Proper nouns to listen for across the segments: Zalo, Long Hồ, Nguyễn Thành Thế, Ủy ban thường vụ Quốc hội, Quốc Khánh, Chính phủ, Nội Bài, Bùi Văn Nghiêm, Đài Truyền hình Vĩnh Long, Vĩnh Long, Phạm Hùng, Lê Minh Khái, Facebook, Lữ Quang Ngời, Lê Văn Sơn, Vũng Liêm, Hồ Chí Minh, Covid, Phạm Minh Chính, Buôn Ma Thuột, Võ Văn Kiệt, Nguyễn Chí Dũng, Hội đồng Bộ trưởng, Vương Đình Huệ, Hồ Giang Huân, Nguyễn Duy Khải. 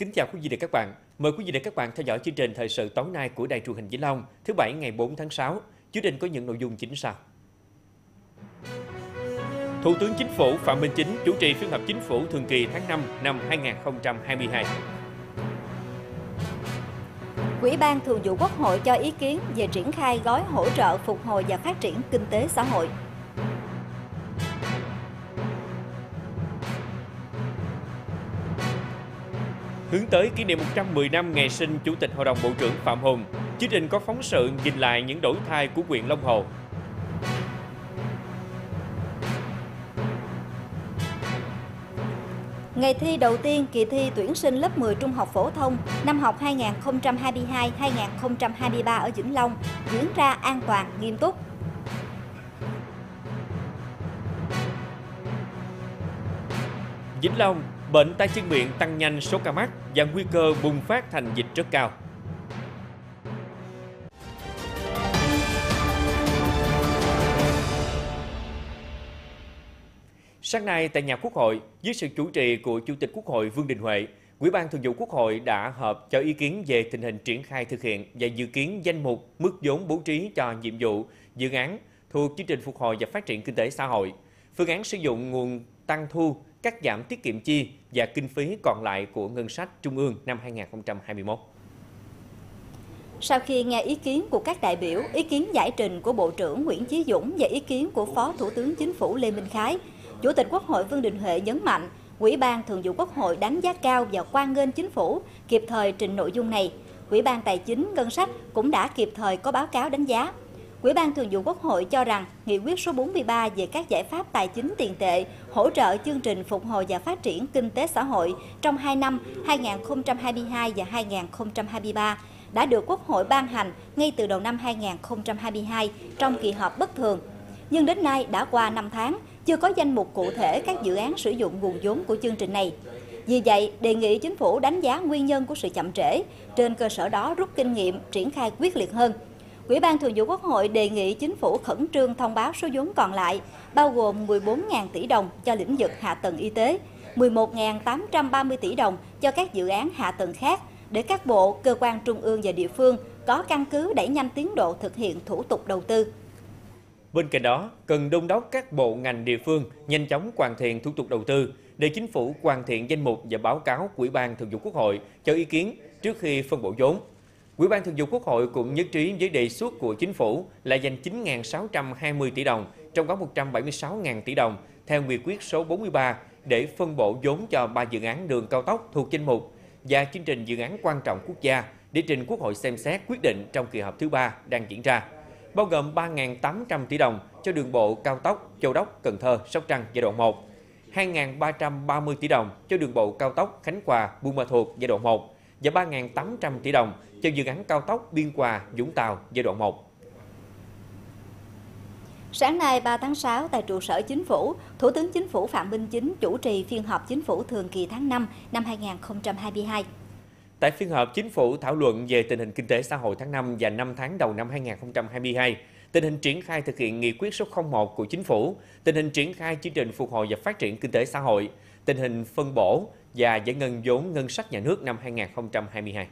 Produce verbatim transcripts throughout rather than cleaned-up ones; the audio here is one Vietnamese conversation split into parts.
Kính chào quý vị và các bạn. Mời quý vị và các bạn theo dõi chương trình thời sự tối nay của Đài Truyền hình Vĩnh Long, thứ bảy ngày bốn tháng sáu. Chương trình có những nội dung chính sau. Thủ tướng Chính phủ Phạm Minh Chính chủ trì phiên họp Chính phủ thường kỳ tháng năm năm hai nghìn không trăm hai mươi hai. Ủy ban thường vụ Quốc hội cho ý kiến về triển khai gói hỗ trợ phục hồi và phát triển kinh tế xã hội. Hướng tới kỷ niệm một trăm mười năm ngày sinh Chủ tịch Hội đồng Bộ trưởng Phạm Hùng, chương trình có phóng sự nhìn lại những đổi thay của huyện Long Hồ. Ngày thi đầu tiên kỳ thi tuyển sinh lớp mười trung học phổ thông năm học hai nghìn không trăm hai mươi hai hai nghìn không trăm hai mươi ba ở Vĩnh Long diễn ra an toàn, nghiêm túc. Vĩnh Long, bệnh tay chân miệng tăng nhanh số ca mắc và nguy cơ bùng phát thành dịch rất cao. Sáng nay tại nhà Quốc hội, dưới sự chủ trì của Chủ tịch Quốc hội Vương Đình Huệ, Ủy ban thường vụ Quốc hội đã họp cho ý kiến về tình hình triển khai thực hiện và dự kiến danh mục mức vốn bố trí cho nhiệm vụ, dự án thuộc chương trình phục hồi và phát triển kinh tế xã hội, phương án sử dụng nguồn tăng thu, cắt giảm tiết kiệm chi và kinh phí còn lại của ngân sách trung ương năm hai nghìn không trăm hai mươi mốt. Sau khi nghe ý kiến của các đại biểu, ý kiến giải trình của Bộ trưởng Nguyễn Chí Dũng và ý kiến của Phó Thủ tướng Chính phủ Lê Minh Khái, Chủ tịch Quốc hội Vương Đình Huệ nhấn mạnh, Ủy ban Thường vụ Quốc hội đánh giá cao và hoan nghênh Chính phủ kịp thời trình nội dung này. Ủy ban Tài chính, Ngân sách cũng đã kịp thời có báo cáo đánh giá. Ủy ban Thường vụ Quốc hội cho rằng nghị quyết số bốn mươi ba về các giải pháp tài chính tiền tệ hỗ trợ chương trình phục hồi và phát triển kinh tế xã hội trong hai năm hai nghìn không trăm hai mươi hai và hai nghìn không trăm hai mươi ba đã được Quốc hội ban hành ngay từ đầu năm hai nghìn không trăm hai mươi hai trong kỳ họp bất thường. Nhưng đến nay đã qua năm tháng, chưa có danh mục cụ thể các dự án sử dụng nguồn vốn của chương trình này. Vì vậy, đề nghị Chính phủ đánh giá nguyên nhân của sự chậm trễ, trên cơ sở đó rút kinh nghiệm, triển khai quyết liệt hơn. Ủy ban Thường vụ Quốc hội đề nghị Chính phủ khẩn trương thông báo số vốn còn lại, bao gồm mười bốn nghìn tỷ đồng cho lĩnh vực hạ tầng y tế, mười một nghìn tám trăm ba mươi tỷ đồng cho các dự án hạ tầng khác, để các bộ, cơ quan trung ương và địa phương có căn cứ đẩy nhanh tiến độ thực hiện thủ tục đầu tư. Bên cạnh đó, cần đôn đốc các bộ ngành địa phương nhanh chóng hoàn thiện thủ tục đầu tư để Chính phủ hoàn thiện danh mục và báo cáo Ủy ban Thường vụ Quốc hội cho ý kiến trước khi phân bổ vốn. Ủy ban Thường vụ Quốc hội cũng nhất trí với đề xuất của Chính phủ là dành chín nghìn sáu trăm hai mươi tỷ đồng, trong đó một trăm bảy mươi sáu nghìn tỷ đồng theo nghị quyết số bốn mươi ba để phân bổ vốn cho ba dự án đường cao tốc thuộc danh mục và chương trình dự án quan trọng quốc gia để trình Quốc hội xem xét quyết định trong kỳ họp thứ ba đang diễn ra, bao gồm ba nghìn tám trăm tỷ đồng cho đường bộ cao tốc Châu Đốc - Cần Thơ - Sóc Trăng giai đoạn một, hai nghìn ba trăm ba mươi tỷ đồng cho đường bộ cao tốc Khánh Hòa - Buôn Ma Thuột giai đoạn một và ba nghìn tám trăm tỷ đồng cho dự án cao tốc Biên Hòa - Vũng Tàu giai đoạn một. Sáng nay ba tháng sáu tại trụ sở Chính phủ, Thủ tướng Chính phủ Phạm Minh Chính chủ trì phiên họp Chính phủ thường kỳ tháng năm năm hai nghìn không trăm hai mươi hai. Tại phiên họp, Chính phủ thảo luận về tình hình kinh tế xã hội tháng năm và năm tháng đầu năm hai nghìn không trăm hai mươi hai, tình hình triển khai thực hiện nghị quyết số không một của Chính phủ, tình hình triển khai chương trình phục hồi và phát triển kinh tế xã hội, tình hình phân bổ và giải ngân vốn ngân sách nhà nước năm hai nghìn không trăm hai mươi hai.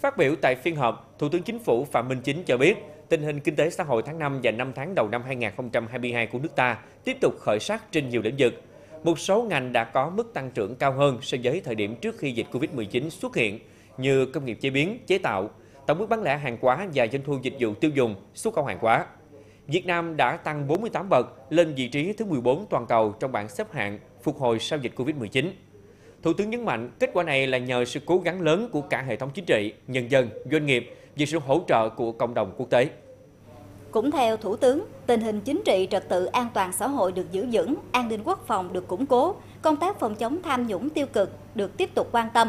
Phát biểu tại phiên họp, Thủ tướng Chính phủ Phạm Minh Chính cho biết, tình hình kinh tế xã hội tháng năm và năm tháng đầu năm hai nghìn không trăm hai mươi hai của nước ta tiếp tục khởi sắc trên nhiều lĩnh vực. Một số ngành đã có mức tăng trưởng cao hơn so với thời điểm trước khi dịch Covid mười chín xuất hiện như công nghiệp chế biến, chế tạo, tổng mức bán lẻ hàng hóa và doanh thu dịch vụ tiêu dùng, xuất khẩu hàng hóa. Việt Nam đã tăng bốn mươi tám bậc lên vị trí thứ mười bốn toàn cầu trong bảng xếp hạng phục hồi sau dịch Covid mười chín. Thủ tướng nhấn mạnh kết quả này là nhờ sự cố gắng lớn của cả hệ thống chính trị, nhân dân, doanh nghiệp và sự hỗ trợ của cộng đồng quốc tế. Cũng theo Thủ tướng, tình hình chính trị, trật tự an toàn xã hội được giữ vững, an ninh quốc phòng được củng cố, công tác phòng chống tham nhũng tiêu cực được tiếp tục quan tâm,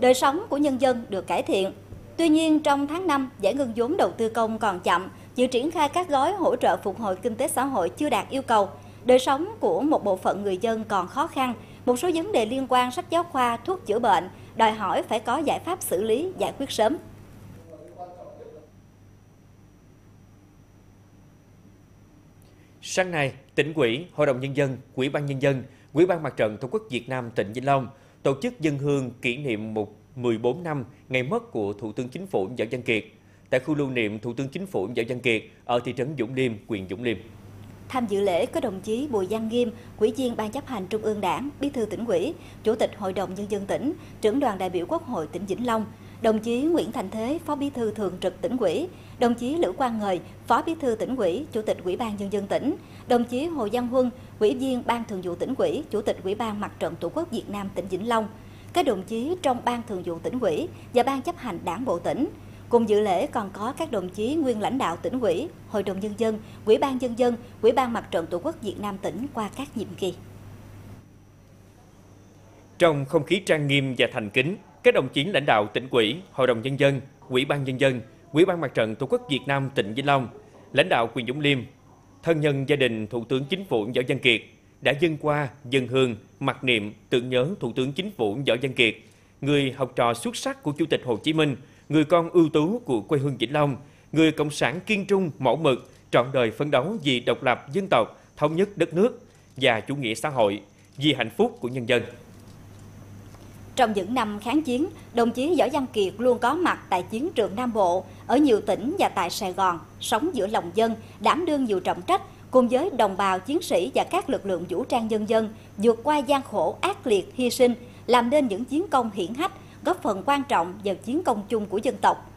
đời sống của nhân dân được cải thiện. Tuy nhiên, trong tháng năm, giải ngân vốn đầu tư công còn chậm, dự triển khai các gói hỗ trợ phục hồi kinh tế xã hội chưa đạt yêu cầu, đời sống của một bộ phận người dân còn khó khăn, một số vấn đề liên quan sách giáo khoa, thuốc chữa bệnh, đòi hỏi phải có giải pháp xử lý, giải quyết sớm. Sáng nay, Tỉnh ủy, Hội đồng Nhân dân, Ủy ban Nhân dân, Ủy ban Mặt trận Tổ quốc Việt Nam tỉnh Vĩnh Long tổ chức dân hương kỷ niệm mười bốn năm ngày mất của Thủ tướng Chính phủ Võ Văn Kiệt tại khu lưu niệm Thủ tướng Chính phủ Võ Văn Kiệt ở thị trấn Vũng Liêm, huyện Vũng Liêm. Tham dự lễ có đồng chí Bùi Văn Nghiêm, Ủy viên Ban Chấp hành Trung ương Đảng, Bí thư Tỉnh ủy, Chủ tịch Hội đồng Nhân dân tỉnh, Trưởng đoàn đại biểu Quốc hội tỉnh Vĩnh Long, đồng chí Nguyễn Thành Thế, Phó Bí thư Thường trực Tỉnh ủy, đồng chí Lữ Quang Ngời, Phó Bí thư Tỉnh ủy, Chủ tịch Ủy ban Nhân dân tỉnh, đồng chí Hồ Giang Huân, Ủy viên Ban thường vụ Tỉnh ủy, Chủ tịch Ủy ban Mặt trận Tổ quốc Việt Nam tỉnh Vĩnh Long, các đồng chí trong Ban thường vụ Tỉnh ủy và Ban chấp hành Đảng bộ tỉnh. Cùng dự lễ còn có các đồng chí nguyên lãnh đạo Tỉnh ủy, Hội đồng Nhân dân, Ủy ban Nhân dân, Ủy ban Mặt trận Tổ quốc Việt Nam tỉnh qua các nhiệm kỳ. Trong không khí trang nghiêm và thành kính, các đồng chí lãnh đạo Tỉnh ủy, Hội đồng Nhân dân, Ủy ban Nhân dân, Ủy ban Mặt trận Tổ quốc Việt Nam tỉnh Vĩnh Long, lãnh đạo huyện Vũng Liêm, thân nhân gia đình Thủ tướng Chính phủ Võ Văn Kiệt đã dâng hoa, dâng hương, mặc niệm tưởng nhớ Thủ tướng Chính phủ Võ Văn Kiệt, người học trò xuất sắc của Chủ tịch Hồ Chí Minh, người con ưu tú của quê hương Vĩnh Long, người cộng sản kiên trung, mẫu mực, trọn đời phấn đấu vì độc lập dân tộc, thống nhất đất nước và chủ nghĩa xã hội, vì hạnh phúc của nhân dân. Trong những năm kháng chiến, đồng chí Võ Văn Kiệt luôn có mặt tại chiến trường Nam Bộ, ở nhiều tỉnh và tại Sài Gòn, sống giữa lòng dân, đảm đương nhiều trọng trách, cùng với đồng bào chiến sĩ và các lực lượng vũ trang nhân dân, vượt qua gian khổ, ác liệt, hy sinh, làm nên những chiến công hiển hách, góp phần quan trọng vào chiến công chung của dân tộc.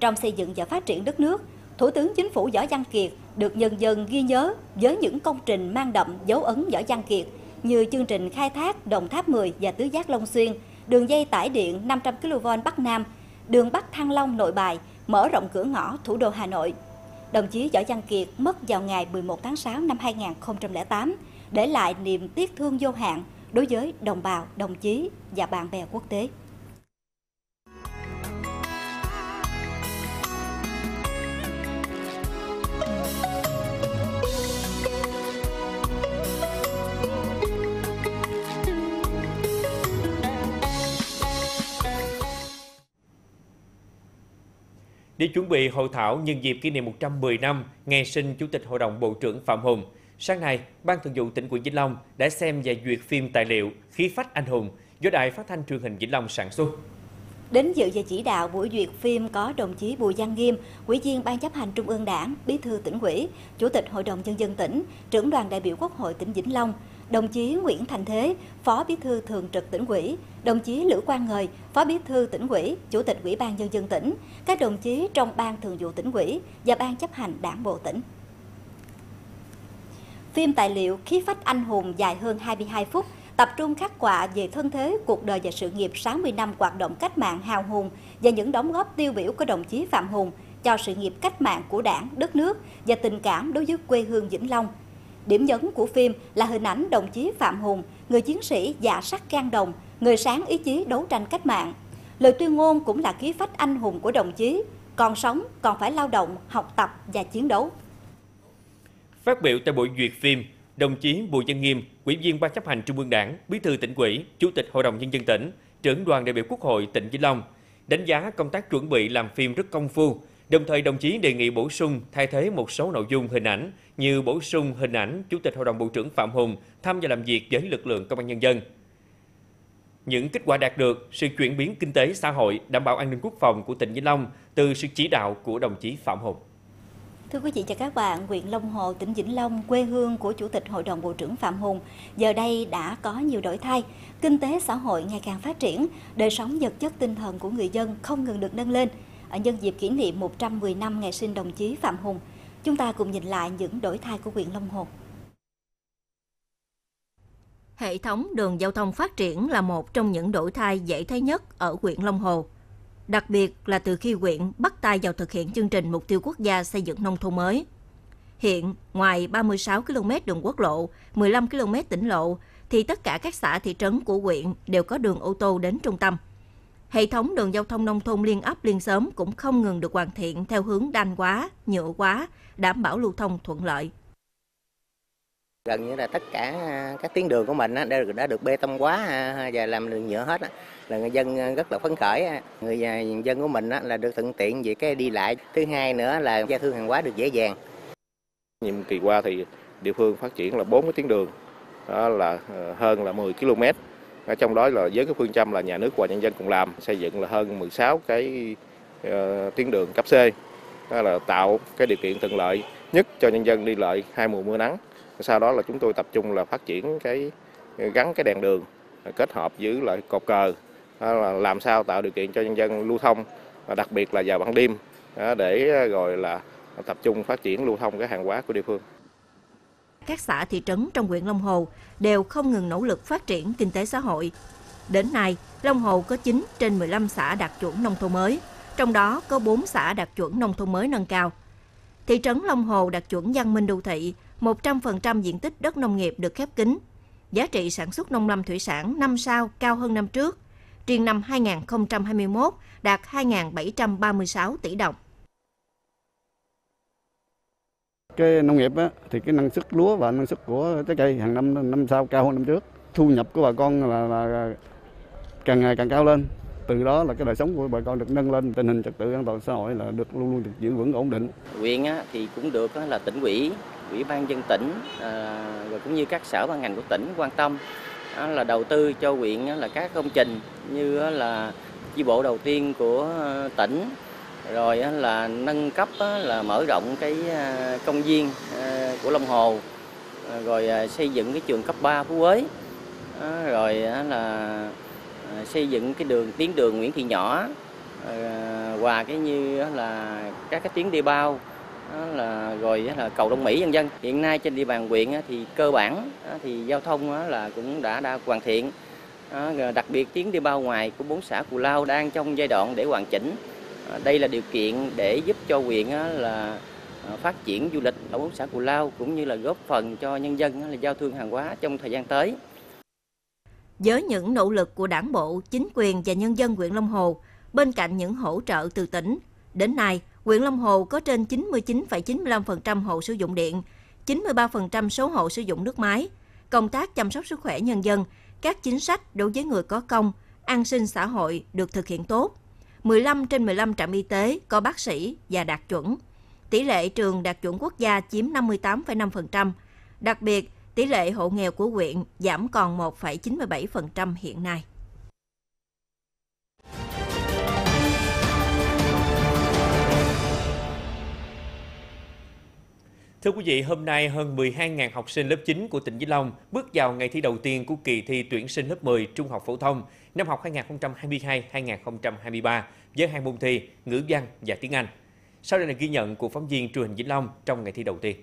Trong xây dựng và phát triển đất nước, Thủ tướng Chính phủ Võ Văn Kiệt được nhân dân ghi nhớ với những công trình mang đậm dấu ấn Võ Văn Kiệt như chương trình khai thác Đồng Tháp mười và Tứ Giác Long Xuyên, đường dây tải điện năm trăm ki lô vôn Bắc Nam, đường Bắc Thăng Long Nội Bài, mở rộng cửa ngõ thủ đô Hà Nội. Đồng chí Võ Văn Kiệt mất vào ngày mười một tháng sáu năm hai nghìn không trăm lẻ tám, để lại niềm tiếc thương vô hạn đối với đồng bào, đồng chí và bạn bè quốc tế. Để chuẩn bị hội thảo nhân dịp kỷ niệm một trăm mười năm ngày sinh Chủ tịch Hội đồng Bộ trưởng Phạm Hùng, sáng nay, Ban Thường vụ Tỉnh ủy Vĩnh Long đã xem và duyệt phim tài liệu Khí phách anh hùng do Đài Phát thanh Truyền hình Vĩnh Long sản xuất. Đến dự và chỉ đạo buổi duyệt phim có đồng chí Bùi Văn Nghiêm, Ủy viên Ban Chấp hành Trung ương Đảng, Bí thư Tỉnh ủy, Chủ tịch Hội đồng Nhân dân tỉnh, Trưởng đoàn đại biểu Quốc hội tỉnh Vĩnh Long, đồng chí Nguyễn Thành Thế, Phó Bí thư Thường trực Tỉnh ủy, đồng chí Lữ Quang Ngời, Phó Bí thư Tỉnh ủy, Chủ tịch Ủy ban Nhân dân tỉnh, các đồng chí trong Ban Thường vụ Tỉnh ủy và Ban Chấp hành Đảng bộ tỉnh. Phim tài liệu Khí phách anh hùng dài hơn hai mươi hai phút, tập trung khắc họa về thân thế, cuộc đời và sự nghiệp sáu mươi năm hoạt động cách mạng hào hùng và những đóng góp tiêu biểu của đồng chí Phạm Hùng cho sự nghiệp cách mạng của Đảng, đất nước và tình cảm đối với quê hương Vĩnh Long. Điểm nhấn của phim là hình ảnh đồng chí Phạm Hùng, người chiến sĩ dạ sắt gan đồng, người sáng ý chí đấu tranh cách mạng. Lời tuyên ngôn cũng là khí phách anh hùng của đồng chí, còn sống còn phải lao động, học tập và chiến đấu. Phát biểu tại buổi duyệt phim, đồng chí Bùi Văn Nghiêm, Ủy viên Ban Chấp hành Trung ương Đảng, Bí thư Tỉnh ủy, Chủ tịch Hội đồng Nhân dân tỉnh, Trưởng đoàn đại biểu Quốc hội tỉnh Vĩnh Long đánh giá công tác chuẩn bị làm phim rất công phu. Đồng thời, đồng chí đề nghị bổ sung, thay thế một số nội dung hình ảnh như bổ sung hình ảnh Chủ tịch Hội đồng Bộ trưởng Phạm Hùng tham gia làm việc với lực lượng công an nhân dân. Những kết quả đạt được, sự chuyển biến kinh tế xã hội, đảm bảo an ninh quốc phòng của tỉnh Vĩnh Long từ sự chỉ đạo của đồng chí Phạm Hùng. Thưa quý vị và các bạn, huyện Long Hồ, tỉnh Vĩnh Long, quê hương của Chủ tịch Hội đồng Bộ trưởng Phạm Hùng, giờ đây đã có nhiều đổi thay, kinh tế xã hội ngày càng phát triển, đời sống vật chất tinh thần của người dân không ngừng được nâng lên. Ở nhân dịp kỷ niệm một trăm mười năm ngày sinh đồng chí Phạm Hùng, chúng ta cùng nhìn lại những đổi thay của huyện Long Hồ. Hệ thống đường giao thông phát triển là một trong những đổi thay dễ thấy nhất ở huyện Long Hồ. Đặc biệt là từ khi huyện bắt tay vào thực hiện chương trình Mục tiêu Quốc gia xây dựng nông thôn mới. Hiện, ngoài ba mươi sáu ki lô mét đường quốc lộ, mười lăm ki lô mét tỉnh lộ, thì tất cả các xã thị trấn của huyện đều có đường ô tô đến trung tâm. Hệ thống đường giao thông nông thôn liên ấp liên xóm cũng không ngừng được hoàn thiện theo hướng đanh quá, nhựa quá, đảm bảo lưu thông thuận lợi. Gần như là tất cả các tuyến đường của mình đã được bê tông quá và làm đường nhựa hết, là người dân rất là phấn khởi. Người dân của mình là được thuận tiện về cái đi lại. Thứ hai nữa là giao thương hàng hóa được dễ dàng. Nhiệm kỳ qua thì địa phương phát triển là bốn cái tuyến đường, đó là hơn là mười ki lô mét. Ở trong đó là với cái phương châm là nhà nước và nhân dân cùng làm, xây dựng là hơn mười sáu cái uh, tuyến đường cấp C, đó là tạo cái điều kiện thuận lợi nhất cho nhân dân đi lại hai mùa mưa nắng. Sau đó là chúng tôi tập trung là phát triển cái gắn cái đèn đường kết hợp với lại cột cờ, đó là làm sao tạo điều kiện cho nhân dân lưu thông, đặc biệt là vào ban đêm, để rồi là tập trung phát triển lưu thông cái hàng hóa của địa phương. Các xã thị trấn trong huyện Long Hồ đều không ngừng nỗ lực phát triển kinh tế xã hội. Đến nay, Long Hồ có chín trên mười lăm xã đạt chuẩn nông thôn mới, trong đó có bốn xã đạt chuẩn nông thôn mới nâng cao. Thị trấn Long Hồ đạt chuẩn văn minh đô thị, một trăm phần trăm diện tích đất nông nghiệp được khép kín. Giá trị sản xuất nông lâm thủy sản năm sao cao hơn năm trước, riêng năm hai nghìn không trăm hai mươi mốt đạt hai nghìn bảy trăm ba mươi sáu tỷ đồng. Cái nông nghiệp á, thì cái năng suất lúa và năng suất của trái cây hàng năm năm sau cao hơn năm trước. Thu nhập của bà con là, là càng ngày càng cao lên. Từ đó là cái đời sống của bà con được nâng lên, tình hình trật tự an toàn xã hội là được luôn luôn được giữ vững ổn định. Huyện á, thì cũng được á, là tỉnh ủy, ủy ban dân tỉnh à, và cũng như các sở ban ngành của tỉnh quan tâm á, là đầu tư cho huyện á, là các công trình như á, là chi bộ đầu tiên của tỉnh. Rồi là nâng cấp, là mở rộng cái công viên của Long Hồ, rồi xây dựng cái trường cấp ba Phú Quế, rồi là xây dựng cái đường tuyến đường Nguyễn Thị Nhỏ, và cái như là các cái tuyến đê bao, là rồi là cầu Đông Mỹ vân vân. Hiện nay trên địa bàn huyện thì cơ bản thì giao thông là cũng đã đã hoàn thiện, đặc biệt tuyến đê bao ngoài của bốn xã Cù Lao đang trong giai đoạn để hoàn chỉnh. Đây là điều kiện để giúp cho huyện là phát triển du lịch ở bốn xã Cù Lao, cũng như là góp phần cho nhân dân là giao thương hàng hóa trong thời gian tới. Với những nỗ lực của Đảng bộ, chính quyền và nhân dân huyện Long Hồ, bên cạnh những hỗ trợ từ tỉnh, đến nay huyện Long Hồ có trên chín mươi chín phẩy chín mươi lăm phần trăm hộ sử dụng điện, chín mươi ba phần trăm số hộ sử dụng nước máy. Công tác chăm sóc sức khỏe nhân dân, các chính sách đối với người có công, an sinh xã hội được thực hiện tốt. mười lăm trên mười lăm trạm y tế có bác sĩ và đạt chuẩn. Tỷ lệ trường đạt chuẩn quốc gia chiếm năm mươi tám phẩy năm phần trăm. Đặc biệt, tỷ lệ hộ nghèo của huyện giảm còn một phẩy chín mươi bảy phần trăm hiện nay. Thưa quý vị, hôm nay hơn mười hai nghìn học sinh lớp chín của tỉnh Vĩnh Long bước vào ngày thi đầu tiên của kỳ thi tuyển sinh lớp mười trung học phổ thông năm học hai nghìn không trăm hai mươi hai hai nghìn không trăm hai mươi ba với hai môn thi ngữ văn và tiếng Anh. Sau đây là ghi nhận của phóng viên truyền hình Vĩnh Long trong ngày thi đầu tiên.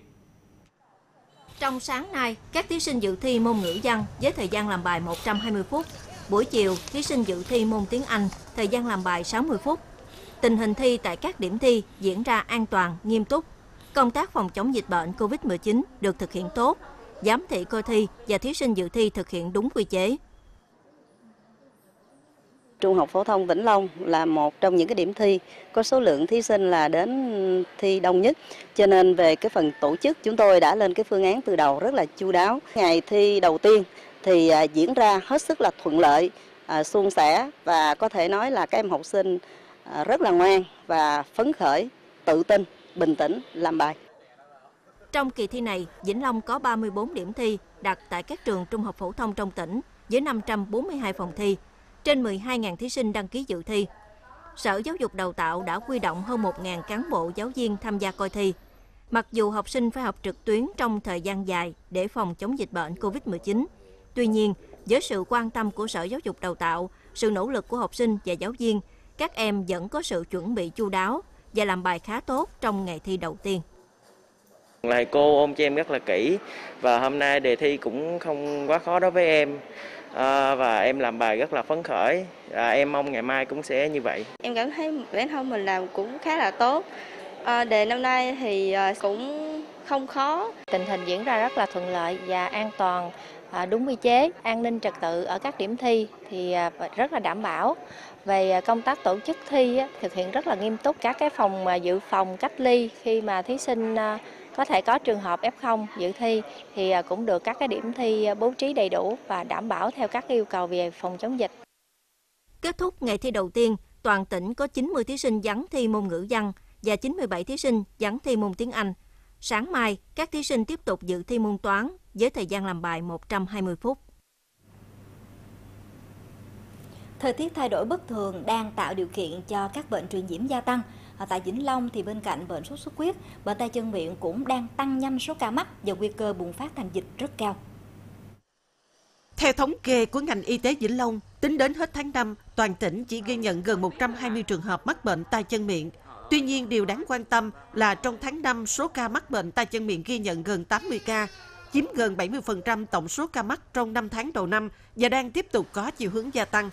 Trong sáng nay, các thí sinh dự thi môn ngữ văn với thời gian làm bài một trăm hai mươi phút. Buổi chiều, thí sinh dự thi môn tiếng Anh, thời gian làm bài sáu mươi phút. Tình hình thi tại các điểm thi diễn ra an toàn, nghiêm túc. Công tác phòng chống dịch bệnh Covid mười chín được thực hiện tốt, giám thị coi thi và thí sinh dự thi thực hiện đúng quy chế. Trung học phổ thông Vĩnh Long là một trong những cái điểm thi có số lượng thí sinh là đến thi đông nhất. Cho nên về cái phần tổ chức chúng tôi đã lên cái phương án từ đầu rất là chu đáo. Ngày thi đầu tiên thì diễn ra hết sức là thuận lợi, suôn sẻ và có thể nói là các em học sinh rất là ngoan và phấn khởi, tự tin, bình tĩnh làm bài. Trong kỳ thi này, Vĩnh Long có ba mươi bốn điểm thi đặt tại các trường trung học phổ thông trong tỉnh với năm trăm bốn mươi hai phòng thi, trên mười hai nghìn thí sinh đăng ký dự thi. Sở Giáo dục Đào tạo đã huy động hơn một nghìn cán bộ giáo viên tham gia coi thi. Mặc dù học sinh phải học trực tuyến trong thời gian dài để phòng chống dịch bệnh Covid mười chín, tuy nhiên, với sự quan tâm của Sở Giáo dục Đào tạo, sự nỗ lực của học sinh và giáo viên, các em vẫn có sự chuẩn bị chu đáo và làm bài khá tốt trong ngày thi đầu tiên. Thầy cô ôm cho em rất là kỹ và hôm nay đề thi cũng không quá khó đối với em à, và em làm bài rất là phấn khởi. À, em mong ngày mai cũng sẽ như vậy. Em cảm thấy bản thân mình làm cũng khá là tốt. À, đề năm nay thì cũng không khó. Tình hình diễn ra rất là thuận lợi và an toàn, đúng quy chế. An ninh trật tự ở các điểm thi thì rất là đảm bảo. Về công tác tổ chức thi thực hiện rất là nghiêm túc. Các cái phòng dự phòng cách ly khi mà thí sinh có thể có trường hợp ép không dự thi thì cũng được các cái điểm thi bố trí đầy đủ và đảm bảo theo các yêu cầu về phòng chống dịch. Kết thúc ngày thi đầu tiên, toàn tỉnh có chín mươi thí sinh vắng thi môn ngữ văn và chín mươi bảy thí sinh vắng thi môn tiếng Anh. Sáng mai, các thí sinh tiếp tục dự thi môn toán với thời gian làm bài một trăm hai mươi phút. Thời tiết thay đổi bất thường đang tạo điều kiện cho các bệnh truyền nhiễm gia tăng. Ở tại Vĩnh Long thì bên cạnh bệnh sốt xuất huyết, bệnh tay chân miệng cũng đang tăng nhanh số ca mắc và nguy cơ bùng phát thành dịch rất cao. Theo thống kê của ngành y tế Vĩnh Long, tính đến hết tháng năm, toàn tỉnh chỉ ghi nhận gần một trăm hai mươi trường hợp mắc bệnh tay chân miệng. Tuy nhiên, điều đáng quan tâm là trong tháng năm, số ca mắc bệnh tay chân miệng ghi nhận gần tám mươi ca, chiếm gần bảy mươi phần trăm tổng số ca mắc trong năm tháng đầu năm và đang tiếp tục có chiều hướng gia tăng.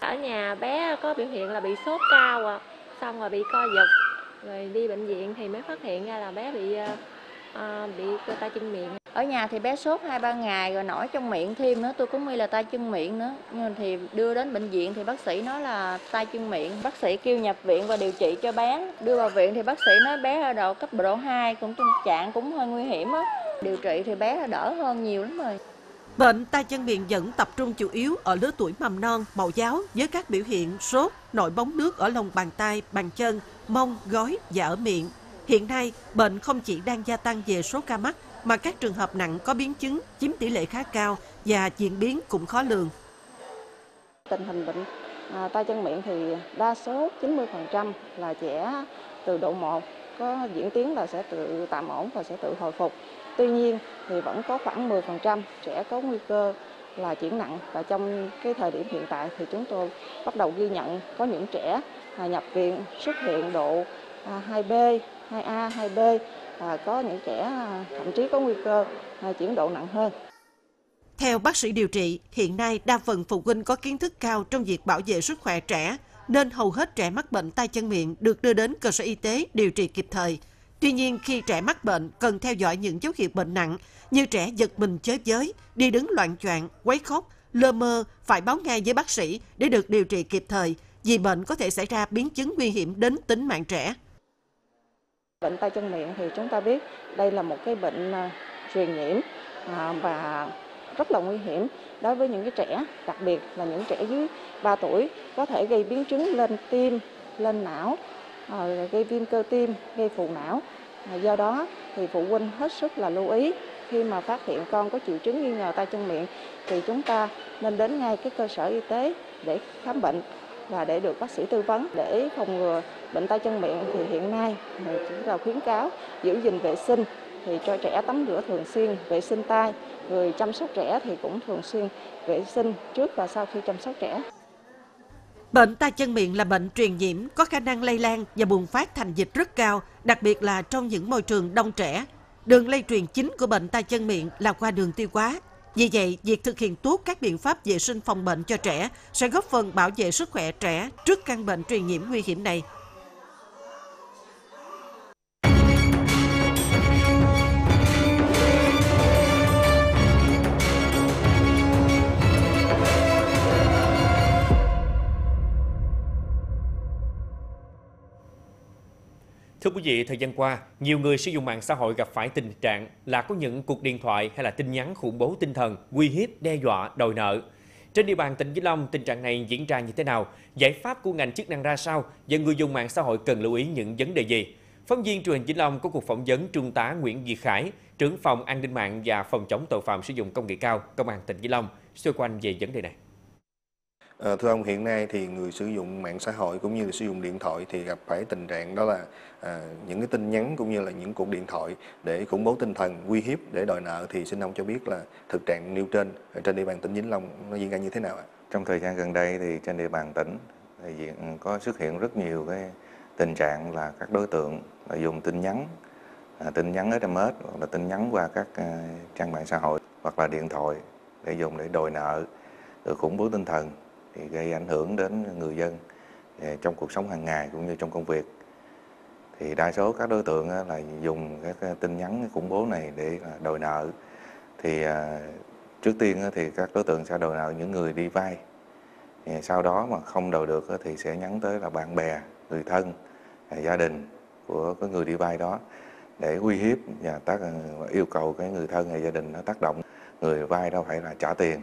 Ở nhà bé có biểu hiện là bị sốt cao, à, xong rồi bị co giật, rồi đi bệnh viện thì mới phát hiện ra là bé bị à, bị tay chân miệng. Ở nhà thì bé sốt hai ba ngày rồi nổi trong miệng thêm nữa, tôi cũng nghĩ là tay chân miệng nữa. Nhưng thì đưa đến bệnh viện thì bác sĩ nói là tay chân miệng. Bác sĩ kêu nhập viện và điều trị cho bé. Đưa vào viện thì bác sĩ nói bé ở độ cấp độ hai, cũng tình trạng cũng hơi nguy hiểm á. Điều trị thì bé đỡ hơn nhiều lắm rồi. Bệnh tay chân miệng vẫn tập trung chủ yếu ở lứa tuổi mầm non, mẫu giáo với các biểu hiện sốt, nổi bóng nước ở lòng bàn tay, bàn chân, mông, gối và ở miệng. Hiện nay, bệnh không chỉ đang gia tăng về số ca mắc, mà các trường hợp nặng có biến chứng chiếm tỷ lệ khá cao và diễn biến cũng khó lường. Tình hình bệnh à, tay chân miệng thì đa số chín mươi phần trăm là trẻ từ độ một có diễn tiến là sẽ tự tạm ổn và sẽ tự hồi phục. Tuy nhiên thì vẫn có khoảng mười phần trăm trẻ có nguy cơ là chuyển nặng, và trong cái thời điểm hiện tại thì chúng tôi bắt đầu ghi nhận có những trẻ nhập viện xuất hiện độ hai B, hai A, hai B, và có những trẻ thậm chí có nguy cơ chuyển độ nặng hơn. Theo bác sĩ điều trị, hiện nay đa phần phụ huynh có kiến thức cao trong việc bảo vệ sức khỏe trẻ, nên hầu hết trẻ mắc bệnh tay chân miệng được đưa đến cơ sở y tế điều trị kịp thời. Tuy nhiên, khi trẻ mắc bệnh, cần theo dõi những dấu hiệu bệnh nặng như trẻ giật mình chới giới, đi đứng loạng choạng, quấy khóc, lơ mơ, phải báo ngay với bác sĩ để được điều trị kịp thời, vì bệnh có thể xảy ra biến chứng nguy hiểm đến tính mạng trẻ. Bệnh tay chân miệng thì chúng ta biết đây là một cái bệnh truyền nhiễm và rất là nguy hiểm đối với những cái trẻ, đặc biệt là những trẻ dưới ba tuổi, có thể gây biến chứng lên tim, lên não, gây viêm cơ tim, gây phù não. Do đó thì phụ huynh hết sức là lưu ý, khi mà phát hiện con có triệu chứng nghi ngờ tay chân miệng thì chúng ta nên đến ngay cái cơ sở y tế để khám bệnh và để được bác sĩ tư vấn. Để phòng ngừa bệnh tay chân miệng thì hiện nay chúng ta khuyến cáo giữ gìn vệ sinh, thì cho trẻ tắm rửa thường xuyên, vệ sinh tay, người chăm sóc trẻ thì cũng thường xuyên vệ sinh trước và sau khi chăm sóc trẻ. Bệnh tay chân miệng là bệnh truyền nhiễm có khả năng lây lan và bùng phát thành dịch rất cao, đặc biệt là trong những môi trường đông trẻ. Đường lây truyền chính của bệnh tay chân miệng là qua đường tiêu hóa. Vì vậy, việc thực hiện tốt các biện pháp vệ sinh phòng bệnh cho trẻ sẽ góp phần bảo vệ sức khỏe trẻ trước căn bệnh truyền nhiễm nguy hiểm này. Thưa quý vị, thời gian qua, nhiều người sử dụng mạng xã hội gặp phải tình trạng là có những cuộc điện thoại hay là tin nhắn khủng bố tinh thần, uy hiếp, đe dọa, đòi nợ. Trên địa bàn tỉnh Vĩnh Long, tình trạng này diễn ra như thế nào? Giải pháp của ngành chức năng ra sao? Và người dùng mạng xã hội cần lưu ý những vấn đề gì? Phóng viên truyền hình Vĩnh Long có cuộc phỏng vấn Trung tá Nguyễn Duy Khải, trưởng phòng an ninh mạng và phòng chống tội phạm sử dụng công nghệ cao, Công an tỉnh Vĩnh Long, xoay quanh về vấn đề này. À, thưa ông, hiện nay thì người sử dụng mạng xã hội cũng như là sử dụng điện thoại thì gặp phải tình trạng đó là à, những cái tin nhắn cũng như là những cuộc điện thoại để khủng bố tinh thần, uy hiếp, để đòi nợ, thì xin ông cho biết là thực trạng nêu trên trên địa bàn tỉnh Vĩnh Long nó diễn ra như thế nào ạ? Trong thời gian gần đây thì trên địa bàn tỉnh thì có xuất hiện rất nhiều cái tình trạng là các đối tượng là dùng tin nhắn, à, tin nhắn ét em ét hoặc là tin nhắn qua các à, trang mạng xã hội hoặc là điện thoại để dùng để đòi nợ, để khủng bố tinh thần, thì gây ảnh hưởng đến người dân trong cuộc sống hàng ngày cũng như trong công việc. Thì đa số các đối tượng là dùng các tin nhắn khủng bố này để đòi nợ. Thì trước tiên thì các đối tượng sẽ đòi nợ những người đi vay. Sau đó mà không đòi được thì sẽ nhắn tới là bạn bè, người thân, gia đình của cái người đi vay đó để uy hiếp và tác yêu cầu cái người thân hay gia đình nó tác động người vay đâu phải là trả tiền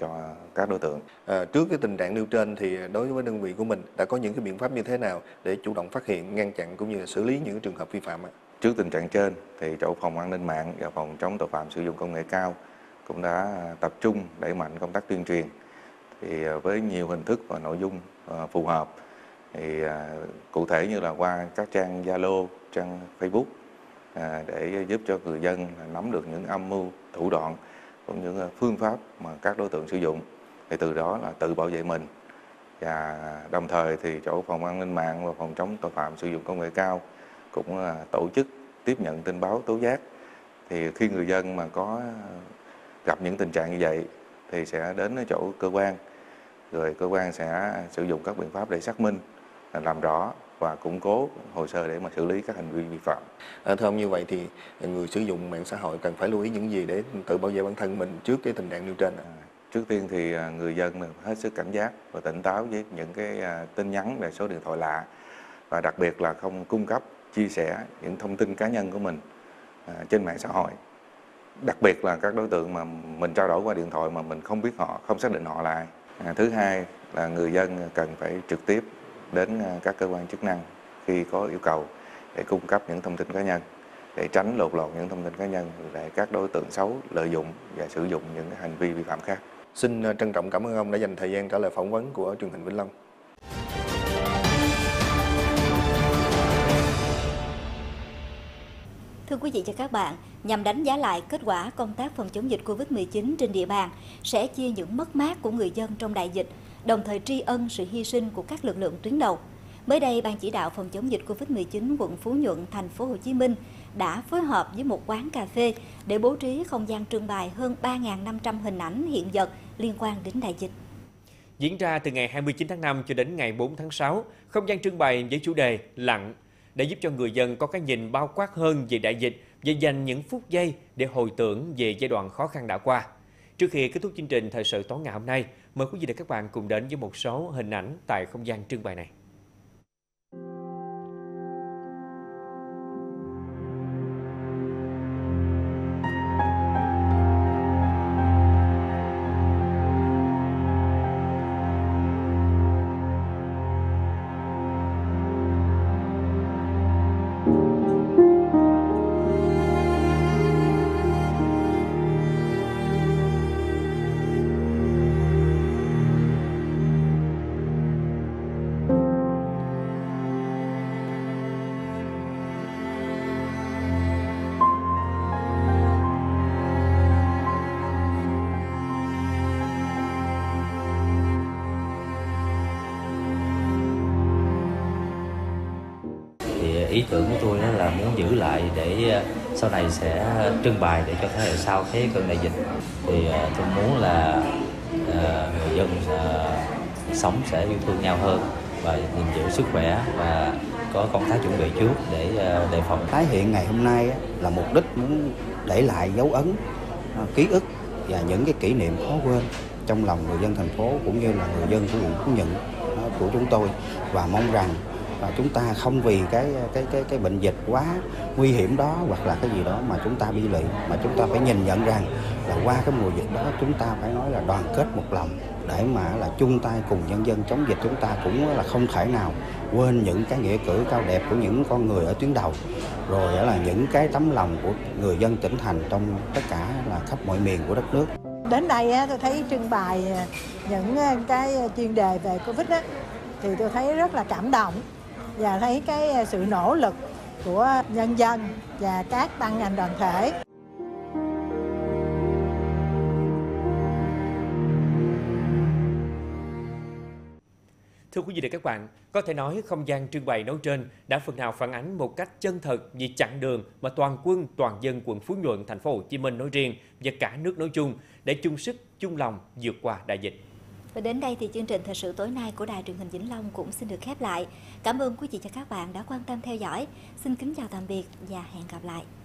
cho các đối tượng. À, trước cái tình trạng nêu trên thì đối với đơn vị của mình đã có những cái biện pháp như thế nào để chủ động phát hiện, ngăn chặn cũng như là xử lý những cái trường hợp vi phạm ạ? Trước tình trạng trên, thì chỗ phòng an ninh mạng và phòng chống tội phạm sử dụng công nghệ cao cũng đã tập trung đẩy mạnh công tác tuyên truyền thì với nhiều hình thức và nội dung phù hợp. Thì cụ thể như là qua các trang Zalo, trang Facebook để giúp cho người dân nắm được những âm mưu, thủ đoạn cũng như phương pháp mà các đối tượng sử dụng, thì từ đó là tự bảo vệ mình. Và đồng thời thì chỗ phòng an ninh mạng và phòng chống tội phạm sử dụng công nghệ cao cũng là tổ chức tiếp nhận tin báo tố giác. Thì khi người dân mà có gặp những tình trạng như vậy thì sẽ đến chỗ cơ quan, rồi cơ quan sẽ sử dụng các biện pháp để xác minh, làm rõ và củng cố hồ sơ để mà xử lý các hành vi vi phạm. À, thưa ông, như vậy thì người sử dụng mạng xã hội cần phải lưu ý những gì để tự bảo vệ bản thân mình trước cái tình trạng nêu trên? À, trước tiên thì người dân hết sức cảnh giác và tỉnh táo với những cái tin nhắn về số điện thoại lạ, và đặc biệt là không cung cấp, chia sẻ những thông tin cá nhân của mình trên mạng xã hội. Đặc biệt là các đối tượng mà mình trao đổi qua điện thoại mà mình không biết họ, không xác định họ là ai. À, thứ hai là người dân cần phải trực tiếp đến các cơ quan chức năng khi có yêu cầu để cung cấp những thông tin cá nhân, để tránh lột lọt những thông tin cá nhân để các đối tượng xấu lợi dụng và sử dụng những hành vi vi phạm khác. Xin trân trọng cảm ơn ông đã dành thời gian trả lời phỏng vấn của truyền hình Vĩnh Long. Thưa quý vị và các bạn, nhằm đánh giá lại kết quả công tác phòng chống dịch Covid mười chín trên địa bàn, sẽ chia những mất mát của người dân trong đại dịch, đồng thời tri ân sự hy sinh của các lực lượng tuyến đầu. Mới đây, Ban chỉ đạo phòng chống dịch Covid mười chín quận Phú Nhuận, thành phố Hồ Chí Minh đã phối hợp với một quán cà phê để bố trí không gian trưng bày hơn ba nghìn năm trăm hình ảnh hiện vật liên quan đến đại dịch. Diễn ra từ ngày hai mươi chín tháng năm cho đến ngày bốn tháng sáu, không gian trưng bày với chủ đề Lặng để giúp cho người dân có cái nhìn bao quát hơn về đại dịch, và dành những phút giây để hồi tưởng về giai đoạn khó khăn đã qua. Trước khi kết thúc chương trình thời sự tối ngày hôm nay, mời quý vị và các bạn cùng đến với một số hình ảnh tại không gian trưng bày này. Ý tưởng của tôi đó là muốn giữ lại để sau này sẽ trưng bày để cho thế hệ sau thấy cơn đại dịch. Thì tôi muốn là người dân sống sẽ yêu thương nhau hơn và gìn giữ sức khỏe và có công tác chuẩn bị trước để đề phòng. Tái hiện ngày hôm nay là mục đích muốn để lại dấu ấn, ký ức và những cái kỷ niệm khó quên trong lòng người dân thành phố cũng như là người dân của quận Phú Nhuận của chúng tôi, và mong rằng và chúng ta không vì cái cái cái cái bệnh dịch quá nguy hiểm đó hoặc là cái gì đó mà chúng ta bi lụy, mà chúng ta phải nhìn nhận rằng là qua cái mùa dịch đó chúng ta phải nói là đoàn kết một lòng để mà là chung tay cùng nhân dân chống dịch. Chúng ta cũng là không thể nào quên những cái nghĩa cử cao đẹp của những con người ở tuyến đầu, rồi là những cái tấm lòng của người dân tỉnh thành trong tất cả là khắp mọi miền của đất nước. Đến đây tôi thấy trưng bày những cái chuyên đề về Covid đó, thì tôi thấy rất là cảm động và thấy cái sự nỗ lực của nhân dân và các ban ngành đoàn thể. Thưa quý vị và các bạn, có thể nói không gian trưng bày nói trên đã phần nào phản ánh một cách chân thật về chặng đường mà toàn quân, toàn dân quận Phú Nhuận, thành phố Hồ Chí Minh nói riêng và cả nước nói chung để chung sức, chung lòng vượt qua đại dịch. Và đến đây thì chương trình Thời sự tối nay của Đài Truyền hình Vĩnh Long cũng xin được khép lại. Cảm ơn quý vị và các bạn đã quan tâm theo dõi. Xin kính chào tạm biệt và hẹn gặp lại.